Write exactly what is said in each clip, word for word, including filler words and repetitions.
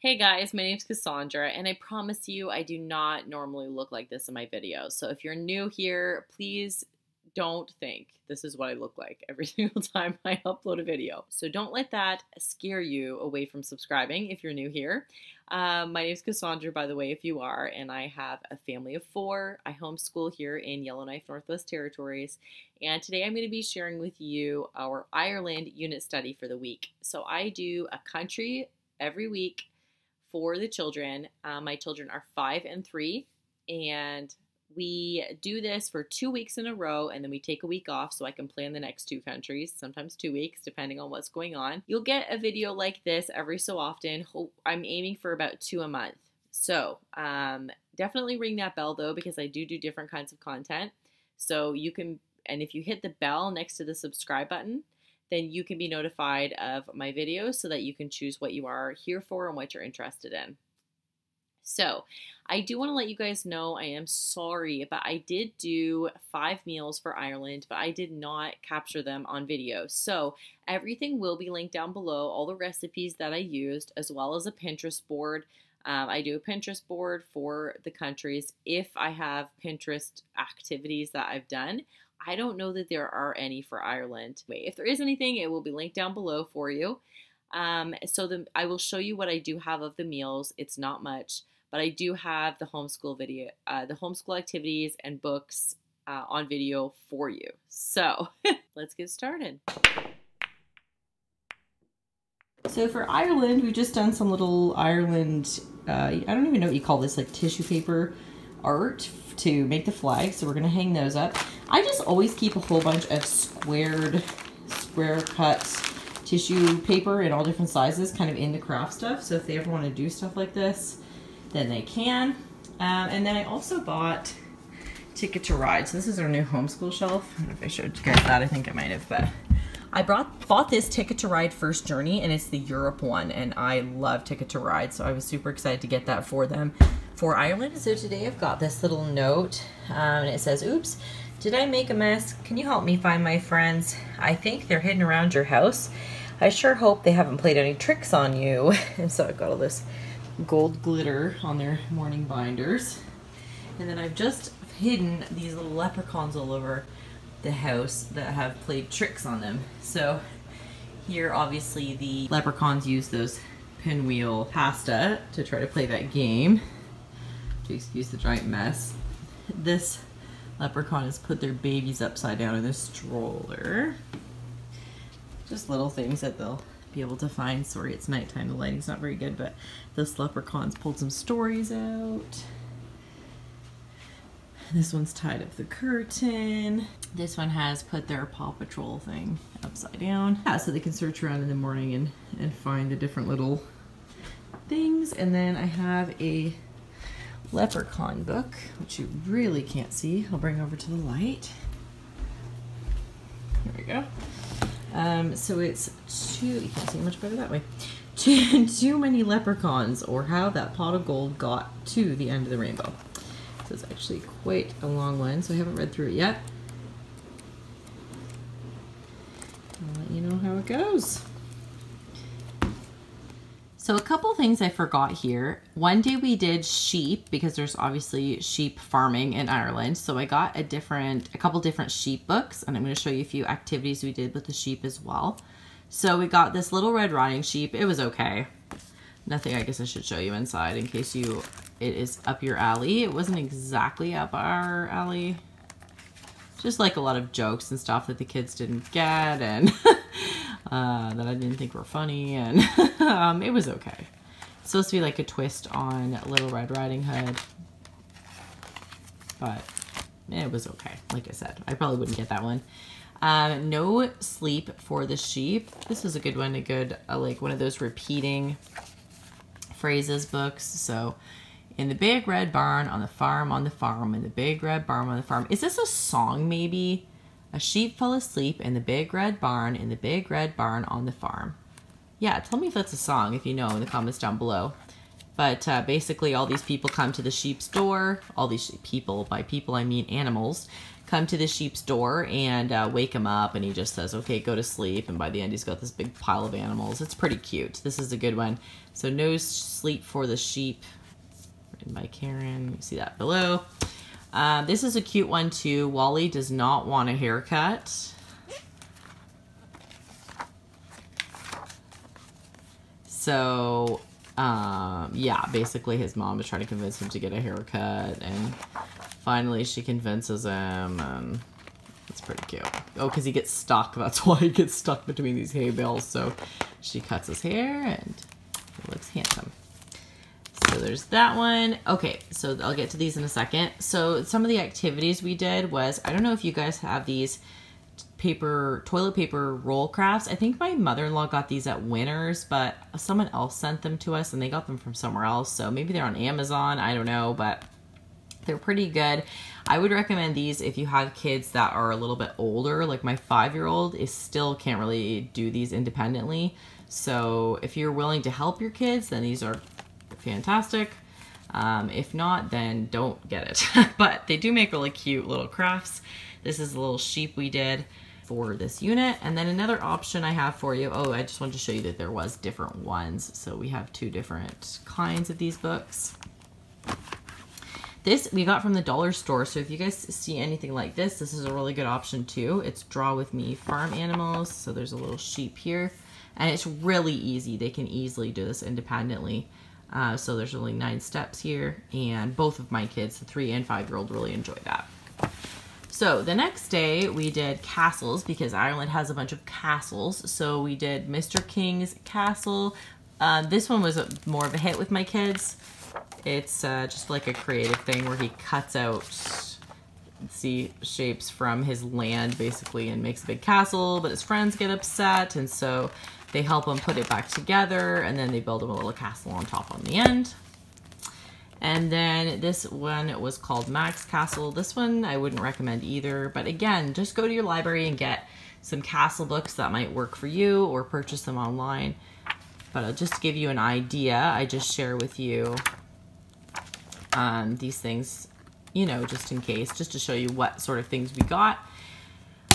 Hey guys, my name's Cassandra, and I promise you I do not normally look like this in my videos. So if you're new here, please don't think this is what I look like every single time I upload a video. So don't let that scare you away from subscribing if you're new here. Um, my name's Cassandra, by the way, if you are, and I have a family of four. I homeschool here in Yellowknife, Northwest Territories, and today I'm going to be sharing with you our Ireland unit study for the week. So I do a country every week for the children. Um, my children are five and three, and we do this for two weeks in a row, and then we take a week off so I can plan the next two countries, sometimes two weeks, depending on what's going on. You'll get a video like this every so often. I'm aiming for about two a month. So um, definitely ring that bell though, because I do do different kinds of content. So you can, and if you hit the bell next to the subscribe button, then you can be notified of my videos so that you can choose what you are here for and what you're interested in. So I do want to let you guys know, I am sorry, but I did do five meals for Ireland, but I did not capture them on video. So everything will be linked down below, all the recipes that I used, as well as a Pinterest board. Um, I do a Pinterest board for the countries if I have Pinterest activities that I've done. I don't know that there are any for Ireland. Wait, if there is anything, it will be linked down below for you. Um, so the, I will show you what I do have of the meals. It's not much, but I do have the homeschool video, uh, the homeschool activities and books uh, on video for you. So let's get started. So for Ireland, we've just done some little Ireland, uh, I don't even know what you call this, like tissue paper art to make the flag. So we're going to hang those up. I just always keep a whole bunch of squared, square cut tissue paper in all different sizes, kind of in the craft stuff. So if they ever want to do stuff like this, then they can. Um, and then I also bought Ticket to Ride. So this is our new homeschool shelf. I don't know if I showed you guys that. I think I might have, but I brought, bought this Ticket to Ride First Journey, and it's the Europe one, and I love Ticket to Ride, so I was super excited to get that for them for Ireland. So today I've got this little note, um, and it says, oops, did I make a mess? Can you help me find my friends? I think they're hidden around your house. I sure hope they haven't played any tricks on you. And so I've got all this gold glitter on their morning binders. And then I've just hidden these little leprechauns all over the house that have played tricks on them. So here, obviously, the leprechauns use those pinwheel pasta to try to play that game. To excuse the giant mess. This leprechaun has put their babies upside down in a stroller. Just little things that they'll be able to find. Sorry, it's nighttime. The lighting's not very good, but this leprechaun's pulled some stories out. This one's tied up the curtain. This one has put their Paw Patrol thing upside down. Yeah, so they can search around in the morning and, and find the different little things. And then I have a leprechaun book, which you really can't see. I'll bring over to the light. There we go. Um, so it's too, you can't see much better that way. Too, too many leprechauns, or how that pot of gold got to the end of the rainbow. So it's actually quite a long one, so I haven't read through it yet. I'll let you know how it goes. So a couple things I forgot here. One day we did sheep, because there's obviously sheep farming in Ireland. So I got a different, a couple different sheep books, and I'm going to show you a few activities we did with the sheep as well. So we got this Little Red Riding Sheep. It was okay. Nothing I guess I should show you inside in case you, it is up your alley. It wasn't exactly up our alley. Just like a lot of jokes and stuff that the kids didn't get, and Uh, that I didn't think were funny, and um, it was okay. It's supposed to be like a twist on Little Red Riding Hood, but it was okay. Like I said, I probably wouldn't get that one. Um, No Sleep for the Sheep. This was a good one, a good, uh, like one of those repeating phrases books. So, in the big red barn, on the farm, on the farm, in the big red barn, on the farm. Is this a song maybe? A sheep fell asleep in the big red barn, in the big red barn on the farm. Yeah, tell me if that's a song, if you know, in the comments down below. But uh, basically all these people come to the sheep's door, all these sheep people, by people I mean animals, come to the sheep's door and uh, wake him up, and he just says, okay, go to sleep, and by the end he's got this big pile of animals. It's pretty cute. This is a good one. So No Sleep for the Sheep, written by Karen. You see that below. Uh, this is a cute one too. Wally Does Not Want a Haircut. So, um, yeah, basically his mom is trying to convince him to get a haircut, and finally she convinces him, and it's pretty cute. Oh, because he gets stuck. That's why he gets stuck between these hay bales. So she cuts his hair, and he looks handsome. So there's that one. Okay, so I'll get to these in a second. So some of the activities we did was, I don't know if you guys have these paper, toilet paper roll crafts. I think my mother-in-law got these at Winners, but someone else sent them to us and they got them from somewhere else. So maybe they're on Amazon, I don't know, but they're pretty good. I would recommend these if you have kids that are a little bit older. Like my five-year-old is still can't really do these independently. So if you're willing to help your kids, then these are fantastic. Um, if not, then don't get it. But they do make really cute little crafts. This is a little sheep we did for this unit. And then another option I have for you, oh, I just wanted to show you that there was different ones. So we have two different kinds of these books. This we got from the dollar store. So if you guys see anything like this, this is a really good option too. It's Draw With Me Farm Animals. So there's a little sheep here, and it's really easy. They can easily do this independently. Uh, so there's only nine steps here, and both of my kids, the three and five-year-old, really enjoy that. So the next day we did castles, because Ireland has a bunch of castles. So we did Mister King's Castle. Uh, this one was a, more of a hit with my kids. It's uh, just like a creative thing where he cuts out, see, shapes from his land basically and makes a big castle, but his friends get upset, and so they help him put it back together, and then they build him a little castle on top on the end. And then this one was called Max Castle. This one I wouldn't recommend either, but again, just go to your library and get some castle books that might work for you, or purchase them online. But I'll just give you an idea. I just share with you um, these things, you know, just in case, just to show you what sort of things we got.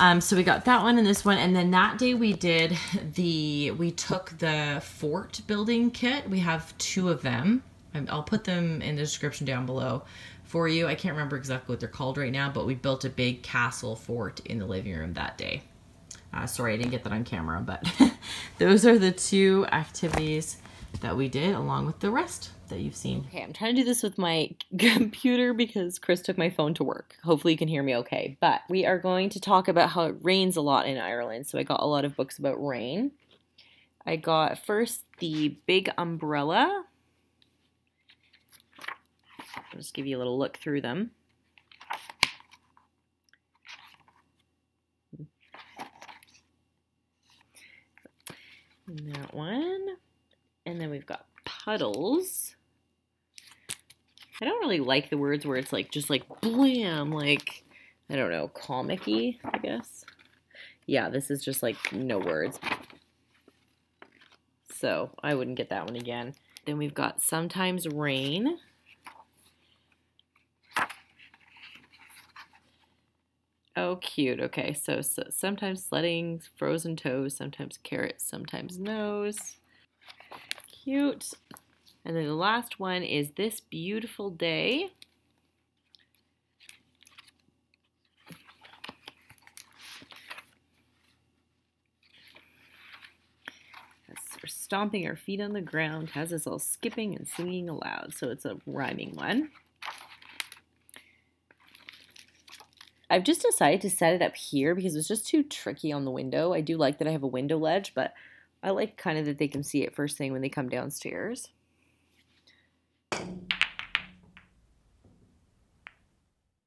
Um, so we got that one and this one, and then that day we did the, we took the fort building kit. We have two of them. I'll put them in the description down below for you. I can't remember exactly what they're called right now, but we built a big castle fort in the living room that day. Uh, sorry, I didn't get that on camera, but those are the two activities that we did along with the rest that you've seen. Okay, I'm trying to do this with my computer because Chris took my phone to work. Hopefully you can hear me okay. But we are going to talk about how it rains a lot in Ireland. So I got a lot of books about rain. I got first The Big Umbrella. I'll just give you a little look through them. And that one. And then we've got Puddles. I don't really like the words where it's like, just like, blam, like, I don't know, comic-y, I guess. Yeah, this is just like no words. So I wouldn't get that one again. Then we've got Sometimes Rain. Oh, cute. Okay, so, so sometimes sledding, frozen toes, sometimes carrots, sometimes nose. Cute. And then the last one is This Beautiful Day. We're stomping our feet on the ground, has us all skipping and singing aloud. So it's a rhyming one. I've just decided to set it up here because it's just too tricky on the window. I do like that I have a window ledge, but I like kind of that they can see it first thing when they come downstairs.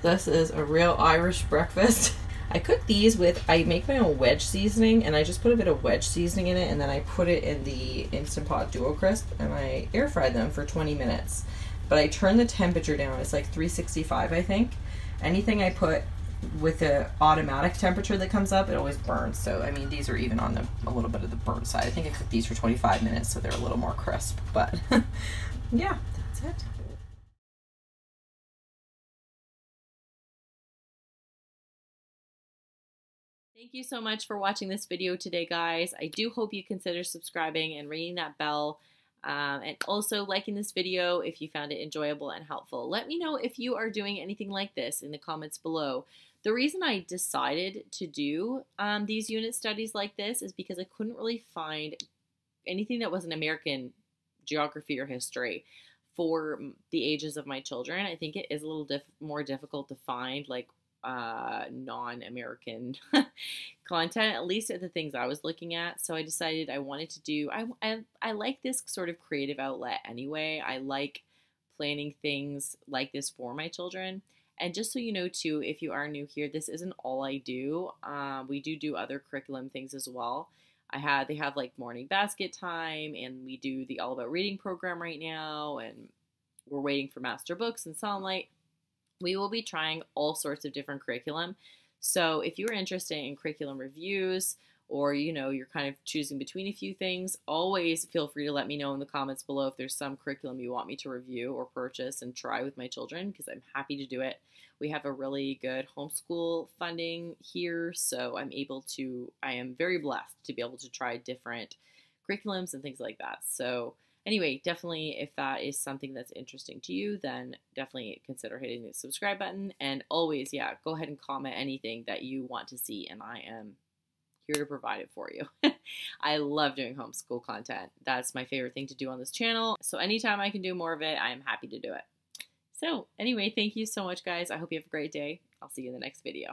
This is a real Irish breakfast. I cook these with, I make my own wedge seasoning, and I just put a bit of wedge seasoning in it, and then I put it in the Instant Pot Duo Crisp, and I air fry them for twenty minutes. But I turn the temperature down, it's like three sixty-five, I think. Anything I put with the automatic temperature that comes up, it always burns. So I mean, these are even on the a little bit of the burnt side. I think I cooked these for twenty-five minutes, so they're a little more crisp, but yeah, that's it. you so much for watching this video today, guys. I do hope you consider subscribing and ringing that bell. Um, and also liking this video if you found it enjoyable and helpful. Let me know if you are doing anything like this in the comments below. The reason I decided to do um, these unit studies like this is because I couldn't really find anything that was an American geography or history for the ages of my children. I think it is a little diff more difficult to find like uh, non-American content, at least at the things I was looking at. So I decided I wanted to do, I, I, I like this sort of creative outlet anyway. I like planning things like this for my children. And just so you know too, if you are new here, this isn't all I do. Uh, we do do other curriculum things as well. I had, they have like morning basket time, and we do the All About Reading program right now, and we're waiting for Master Books and Sunlight. We will be trying all sorts of different curriculum. So if you're interested in curriculum reviews, or, you know, you're kind of choosing between a few things, always feel free to let me know in the comments below if there's some curriculum you want me to review or purchase and try with my children, because I'm happy to do it. We have a really good homeschool funding here, so I'm able to, I am very blessed to be able to try different curriculums and things like that. So anyway, definitely if that is something that's interesting to you, then definitely consider hitting the subscribe button. And always, yeah, go ahead and comment anything that you want to see, and I am here to provide it for you. I love doing homeschool content. That's my favorite thing to do on this channel. So anytime I can do more of it, I am happy to do it. So anyway, thank you so much, guys. I hope you have a great day. I'll see you in the next video.